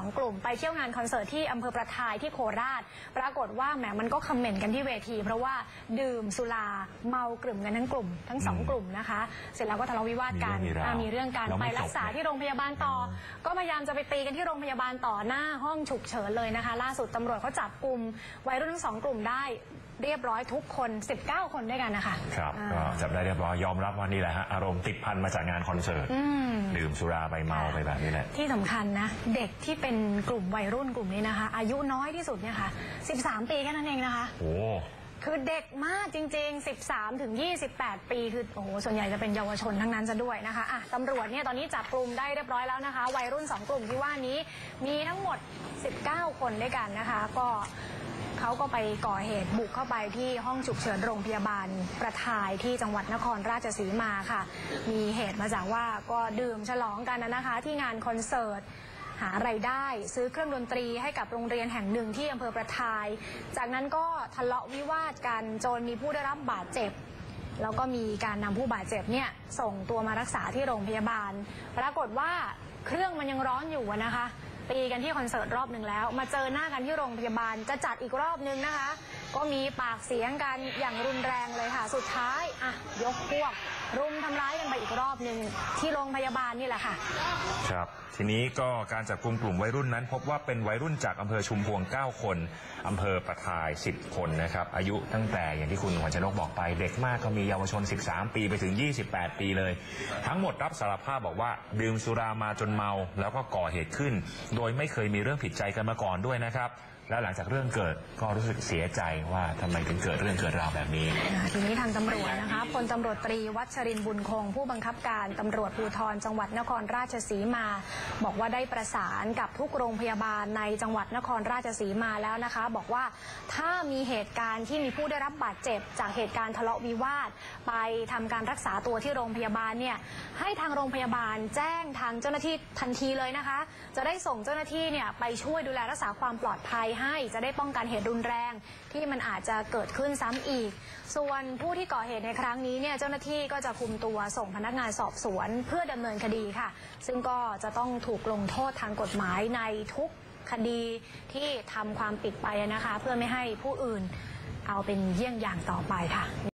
2 กลุ่มไปเที่ยวงานคอนเสิร์ตที่อำเภอประทายที่โคราชปรากฏว่าแหมมันก็คอมเมนต์กันที่เวทีเพราะว่าดื่มสุราเมากลุ่มกันทั้งกลุ่มทั้ง2 กลุ่มนะคะเสร็จแล้วก็ทะเลาะวิวาทกันมีเรื่องการไปรักษาที่โรงพยาบาลต่อก็พยายามจะไปตีกันที่โรงพยาบาลต่อหน้าห้องฉุกเฉินเลยนะคะล่าสุดตำรวจเขาจับกลุ่มวัยรุ่นทั้ง2 กลุ่มได้เรียบร้อยทุกคน19คนด้วยกันนะคะครับก็จับได้เรียบร้อยยอมรับว่านี่แหละฮะอารมณ์ติดพันมาจากงานคอนเสิร์ตดื่มสุราไปเมาไปแบบนี้แหละที่สำคัญนะเด็กที่เป็นกลุ่มวัยรุ่นกลุ่มนี้นะคะอายุน้อยที่สุดเนี่ยค่ะ13 ปีแค่นั้นเองนะคะโอ้คือเด็กมากจริงๆ13 ถึง 28 ปีคือโอ้โหส่วนใหญ่จะเป็นเยาวชนทั้งนั้นจะด้วยนะคะอ่ะตำรวจเนี่ยตอนนี้จับกลุ่มได้เรียบร้อยแล้วนะคะวัยรุ่น2 กลุ่มที่ว่านี้มีทั้งหมด19คนด้วยกันนะคะก็เขาก็ไปก่อเหตุบุกเข้าไปที่ห้องฉุกเฉินโรงพยาบาลประทายที่จังหวัดนครราชสีมาค่ะมีเหตุมาจากว่าก็ดื่มฉลองกันนะคะที่งานคอนเสิร์ตหารายได้ซื้อเครื่องดนตรีให้กับโรงเรียนแห่งหนึ่งที่อำเภอประทายจากนั้นก็ทะเลาะวิวาทกันจนมีผู้ได้รับบาดเจ็บแล้วก็มีการนำผู้บาดเจ็บเนี่ยส่งตัวมารักษาที่โรงพยาบาลปรากฏว่าเครื่องมันยังร้อนอยู่นะคะตีกันที่คอนเสิร์ตรอบหนึ่งแล้วมาเจอหน้ากันที่โรงพยาบาลจะจัดอีกรอบหนึ่งนะคะก็มีปากเสียงกันอย่างรุนแรงเลยค่ะสุดท้ายอ่ะยกพวกรุมทำร้ายกันไปอีกรอบหนึ่งที่โรงพยาบาลนี่แหละค่ะครับทีนี้ก็การจับกลุ่มวัยรุ่นนั้นพบว่าเป็นวัยรุ่นจากอำเภอชุมพวง9คนอำเภอประทาย10คนนะครับอายุตั้งแต่อย่างที่คุณขวัญชนกบอกไปเด็กมากก็มีเยาวชน13 ปีไปถึง28 ปีเลยทั้งหมดรับสารภาพบอกว่าดื่มสุรามาจนเมาแล้วก็ก่อเหตุขึ้นโดยไม่เคยมีเรื่องผิดใจกันมาก่อนด้วยนะครับแล้วหลังจากเรื่องเกิดก็รู้สึกเสียใจว่าทำไมถึงเกิดเรื่องเกิดราวแบบนี้ทีนี้ทางตำรวจนะคะพลตำรวจตรีวัชรินทร์บุญคงผู้บังคับการตำรวจภูธรจังหวัดนครราชสีมาบอกว่าได้ประสานกับทุกโรงพยาบาลในจังหวัดนครราชสีมาแล้วนะคะบอกว่าถ้ามีเหตุการณ์ที่มีผู้ได้รับบาดเจ็บจากเหตุการณ์ทะเลาะวิวาทไปทำการรักษาตัวที่โรงพยาบาลเนี่ยให้ทางโรงพยาบาลแจ้งทางเจ้าหน้าที่ทันทีเลยนะคะจะได้ส่งเจ้าหน้าที่เนี่ยไปช่วยดูแลรักษาความปลอดภัยให้จะได้ป้องกันเหตุรุนแรงที่มันอาจจะเกิดขึ้นซ้ำอีกส่วนผู้ที่ก่อเหตุในครั้งนี้เนี่ยเจ้าหน้าที่ก็จะคุมตัวส่งพนักงานสอบสวนเพื่อดำเนินคดีค่ะซึ่งก็จะต้องถูกลงโทษทางกฎหมายในทุกคดีที่ทำความผิดไปนะคะเพื่อไม่ให้ผู้อื่นเอาเป็นเยี่ยงอย่างต่อไปค่ะ